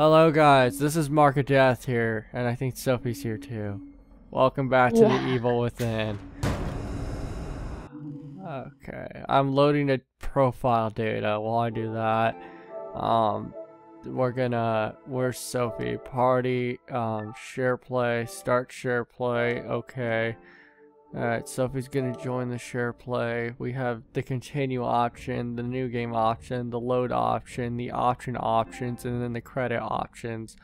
Hello guys, this is Mark of Death here, and I think Sophie's here too. Welcome back to The Evil Within. Okay, I'm loading the profile data. While I do that, where's Sophie? Party, share play, start share play, okay. Alright, Sophie's gonna join the share play. We have the continue option, the new game option, the load option, the option options, and then the credit options.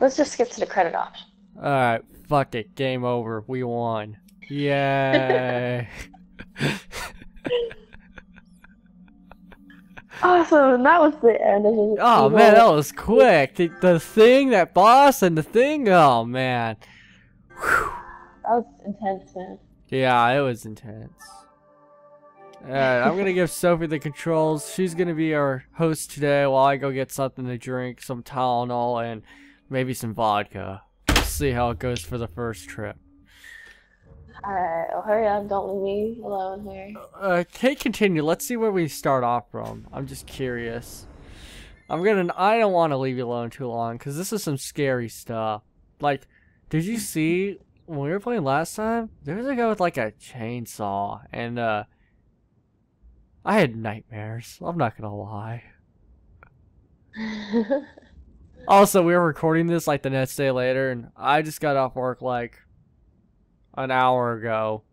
Let's just skip to the credit option. Alright, fuck it. Game over. We won. Yay! Awesome, that was the end of it. Oh man, that was quick. The thing, that boss, and the thing, oh man. Whew. That was intense, man. Yeah, it was intense. Alright, I'm gonna give Sophie the controls. She's gonna be our host today while I go get something to drink, some Tylenol, and maybe some vodka. Let's see how it goes for the first trip. Alright, well hurry up, don't leave me alone here. Okay, continue. Let's see where we start off from. I'm just curious. I don't want to leave you alone too long, because this is some scary stuff. Like, did you see... when we were playing last time, there was a guy with like a chainsaw, and I had nightmares. I'm not gonna lie. Also, we were recording this like the next day later, and I just got off work like an hour ago.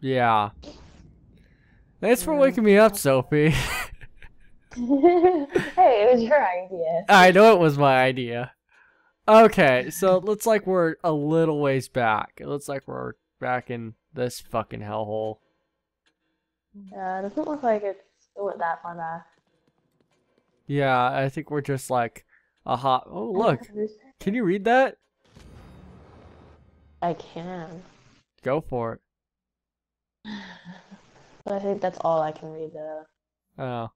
Yeah. Thanks for waking me up, Sophie. Hey, it was your idea. I know it was my idea. Okay, so it looks like we're a little ways back. It looks like we're back in this fucking hellhole. Yeah, it doesn't look like it went that far back. Yeah, I think we're just like a hot... Oh, look. Can you read that? I can. Go for it. But I think that's all I can read, though. Oh.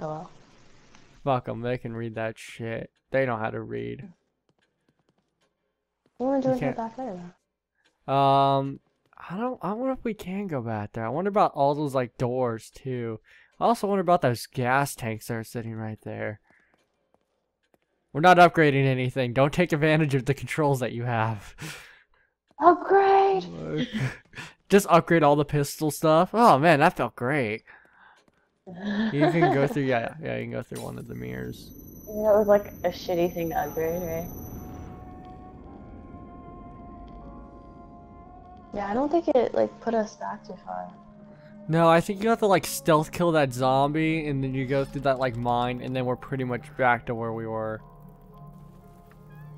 Oh, well. Fuck them, they can read that shit. They know how to read. What do we do back there, though? I wonder if we can go back there. I wonder about all those, like, doors, too. I also wonder about those gas tanks that are sitting right there. We're not upgrading anything. Don't take advantage of the controls that you have. Upgrade! Just upgrade all the pistol stuff. Oh, man, that felt great. You can go through, yeah, you can go through one of the mirrors. Yeah, that was like a shitty thing to upgrade, right? Yeah, I don't think it like put us back too far. No, I think you have to like stealth kill that zombie, and then you go through that like mine, and then we're pretty much back to where we were.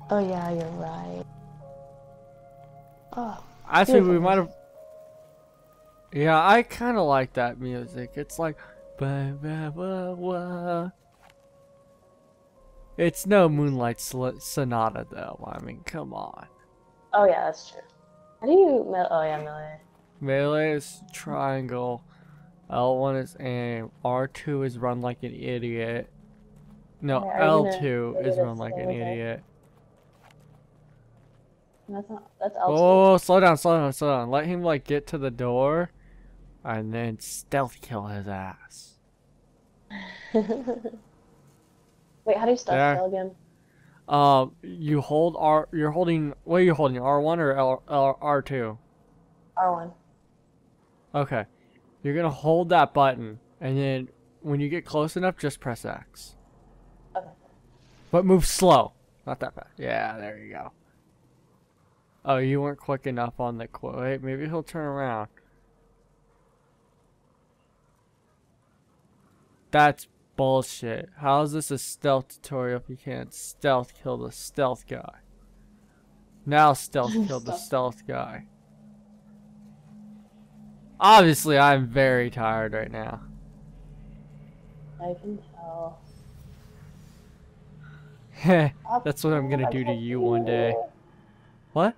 Oh yeah, you're right. Oh. Actually, we might have. Yeah, I kind of like that music. It's like. It's no Moonlight Sonata though. I mean, come on. Oh yeah, that's true. How do you melee? Melee is triangle. L1 is aim. R2 is run like an idiot. No, yeah, L2 is run like an idiot. That's L2. Oh, slow down. Let him like get to the door. And then stealth kill his ass. Wait, how do you stealth kill again? You hold R. You're holding. What are you holding? R1 or R2? R1. Okay, you're gonna hold that button, and then when you get close enough, just press X. Okay. But move slow, not that fast. Yeah, there you go. Oh, you weren't quick enough on the quote. Wait, maybe he'll turn around. That's bullshit. How is this a stealth tutorial if you can't stealth kill the stealth guy? Now stealth kill the stealth guy. Obviously, I'm very tired right now. I can tell. Heh, that's what I'm gonna do to you one day. What?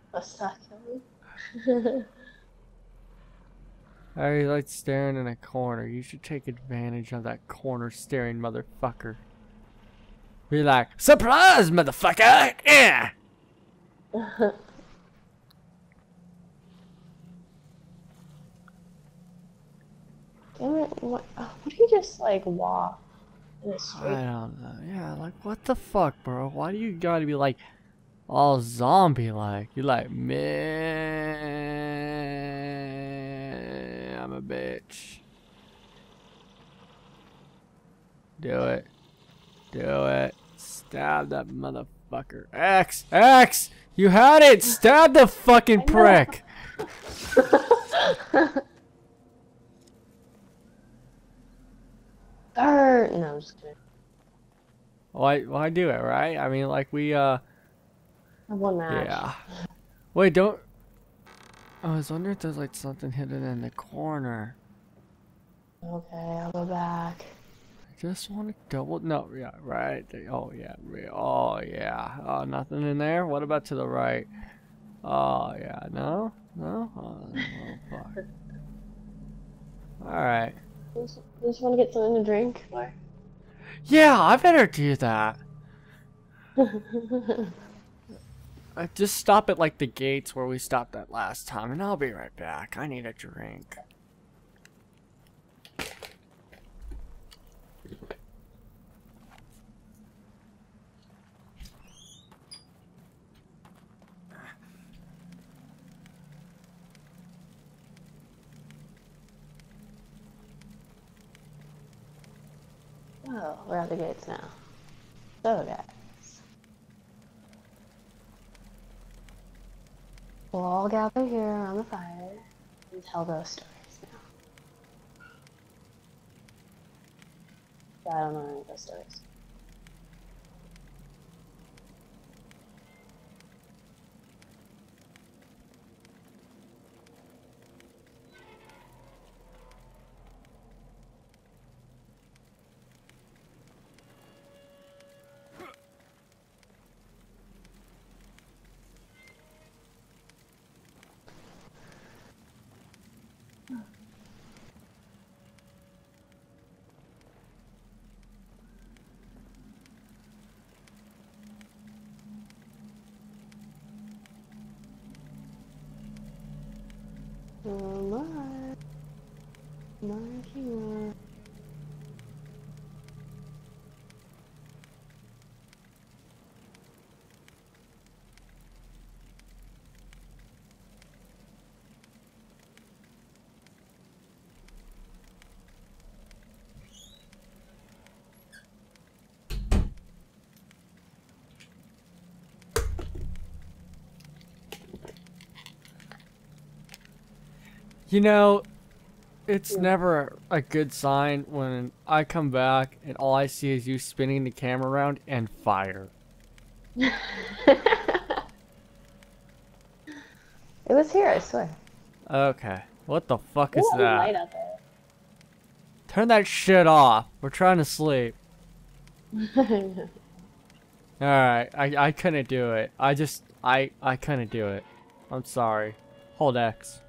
I like staring in a corner. You should take advantage of that corner staring motherfucker. Be like, surprise, motherfucker! Yeah! Damn it, what do you just, like, walk in the street? I don't know. Yeah, like, what the fuck, bro? Why do you gotta be, like, all zombie-like? You're like, man, I'm a bitch. Do it. Do it. Stab that motherfucker. X! X! You had it! Stab the fucking prick! No, I'm just kidding. Why do it, right? I mean, like, we, I won that. Yeah. Wait, don't... I was wondering if there's, like, something hidden in the corner. Okay, I'll go back. Just want to double. No, yeah, right. Oh yeah, oh yeah. Oh, nothing in there. What about to the right? Oh yeah, no, no. Oh fuck. All right. Just want to get something to drink. Or? Yeah, I better do that. I just stop at like the gates where we stopped that last time, and I'll be right back. I need a drink. Oh, we're at the gates now. So guys, we'll all gather here around the fire and tell those stories now. Yeah, I don't know any of those stories. Not here. You know, it's never a good sign when I come back and all I see is you spinning the camera around and fire. It was here, I swear. Okay. What the fuck is that? Light out there. Turn that shit off. We're trying to sleep. Alright, I couldn't do it. I couldn't do it. I'm sorry. Hold X.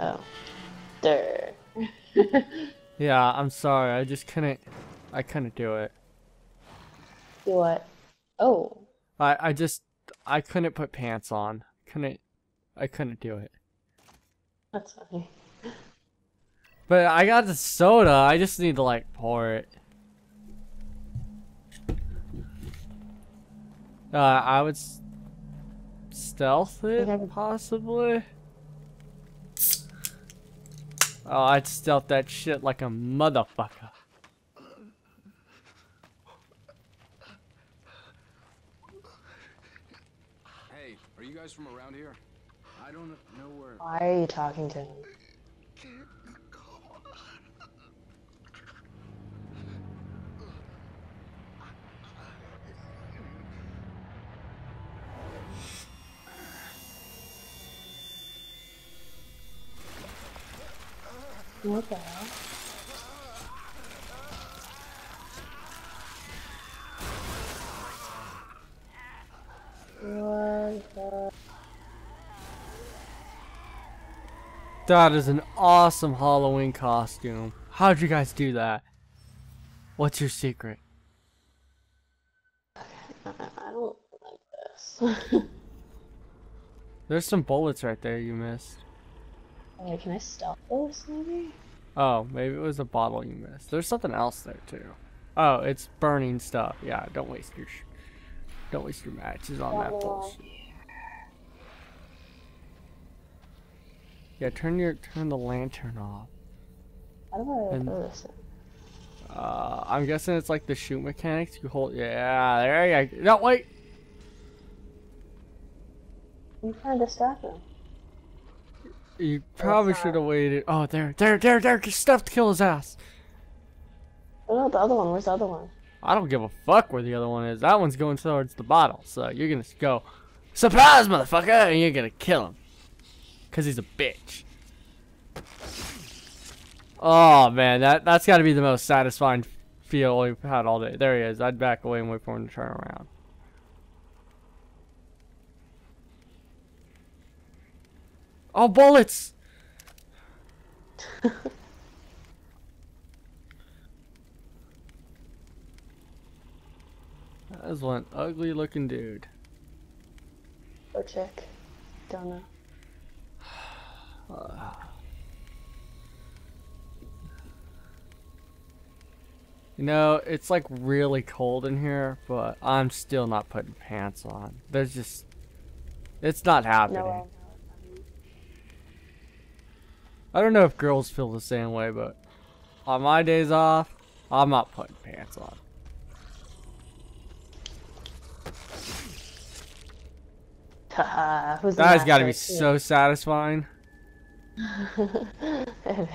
Oh. Durr. Yeah, I'm sorry. I just couldn't. I couldn't do it. Do what? Oh. I couldn't put pants on. I couldn't do it. That's funny. But I got the soda. I just need to like pour it. I would stealth it possibly. Oh, I'd stealth that shit like a motherfucker. Hey, are you guys from around here? I don't know where. Why are you talking to him? What the hell? What the... That is an awesome Halloween costume. How'd you guys do that? What's your secret? I don't like this. There's some bullets right there you missed. Oh, can I stealth those maybe? Oh, maybe it was a bottle you missed. There's something else there too. Oh, it's burning stuff. Yeah, don't waste your matches on that bullshit. Yeah, turn the lantern off. How do I listen? I'm guessing it's like the shoot mechanics. You hold, yeah, there you go. No, wait. You trying to stop him? You probably should have waited. Oh, there! Just stuff to kill his ass. What about the other one? Where's the other one? I don't give a fuck where the other one is. That one's going towards the bottle, so you're gonna go surprise, motherfucker, and you're gonna kill him. Cause he's a bitch. Oh man, that's got to be the most satisfying feel we've had all day. There he is. I'd back away and wait for him to turn around. Oh, bullets! That is one ugly looking dude. Or chick. Don't know. You know, it's like really cold in here, but I'm still not putting pants on. There's just, it's not happening. No, I don't know if girls feel the same way, but on my days off, I'm not putting pants on. Who's that? Has got to be so satisfying. It is.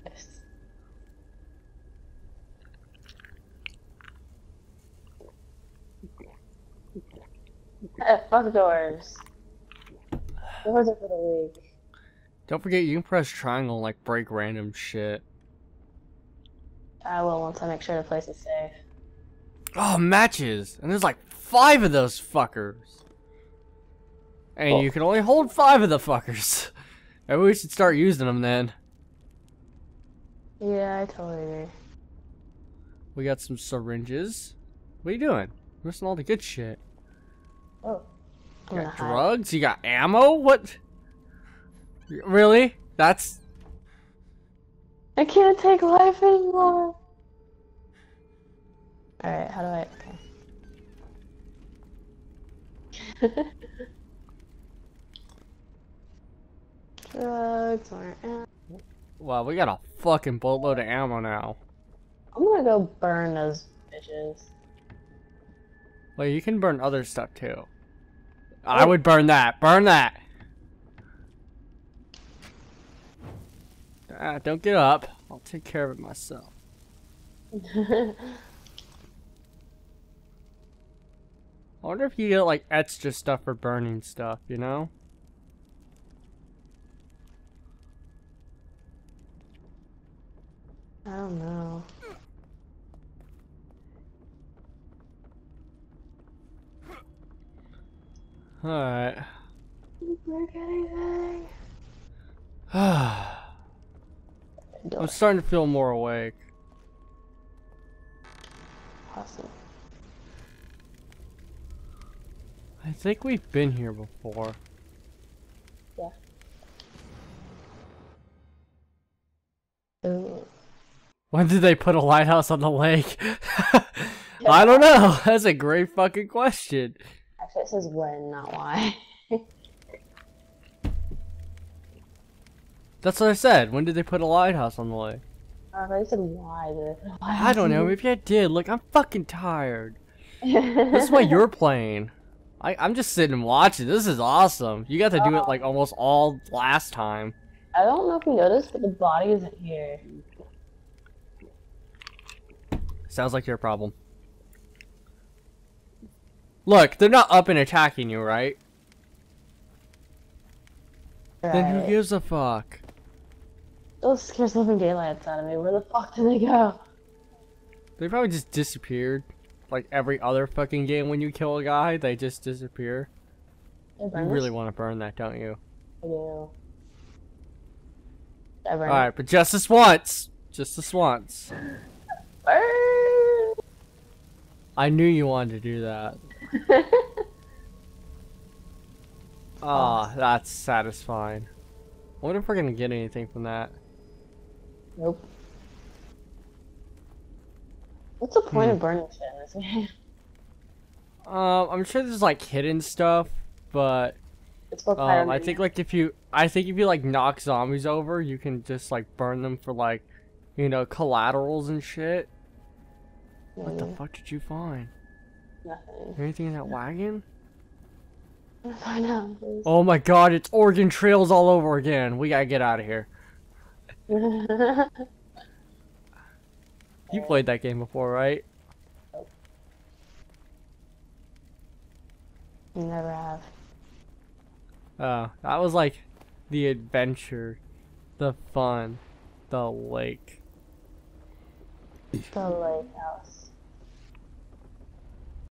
Fuck doors. Doors are for the weak. Don't forget, you can press triangle and like break random shit. I will once I make sure the place is safe. Oh, matches! And there's like 5 of those fuckers. And you can only hold 5 of the fuckers. Maybe we should start using them then. Yeah, I totally agree. We got some syringes. What are you doing? You're missing all the good shit. Oh. You got drugs? You got ammo? What? Really? That's... I can't take life anymore. Alright, how do I... Okay. Drugs or ammo. Wow, we got a fucking boatload of ammo now. I'm gonna go burn those bitches. Well, you can burn other stuff too. I would burn that. Burn that. Ah, don't get up. I'll take care of it myself. I wonder if you get like extra stuff for burning stuff, you know? I don't know. Alright. Didn't break anything. I'm starting to feel more awake. Awesome. I think we've been here before. Yeah. Ooh. When did they put a lighthouse on the lake? I don't know. That's a great fucking question. Actually, it says when, not why. That's what I said. When did they put a lighthouse on the lake? I said why. I don't know. Maybe I did. Look, I'm fucking tired. This is why you're playing. I'm just sitting and watching. This is awesome. You got to do it like almost all last time. I don't know if you noticed, but the body isn't here. Sounds like your problem. Look, they're not up and attacking you, right? Then who gives a fuck? Those scares living daylights out of me. Where the fuck did they go? They probably just disappeared. Like every other fucking game when you kill a guy, they just disappear. You really want to burn that, don't you? I do. Alright, but just this once! Just this once. Burn! I knew you wanted to do that. Ah, oh, that's satisfying. I wonder if we're gonna get anything from that. Nope. What's the point of burning shit in this game? I'm sure there's like hidden stuff, but it's I think like if you, like knock zombies over, you can just like burn them for like, you know, collaterals and shit. Mm. What the fuck did you find? Nothing. Anything in that wagon? I'm gonna find out, please. Oh my god, it's Oregon Trails all over again. We gotta get out of here. You played that game before, right? Never have. That was like the adventure, the fun, the lake. The lake house.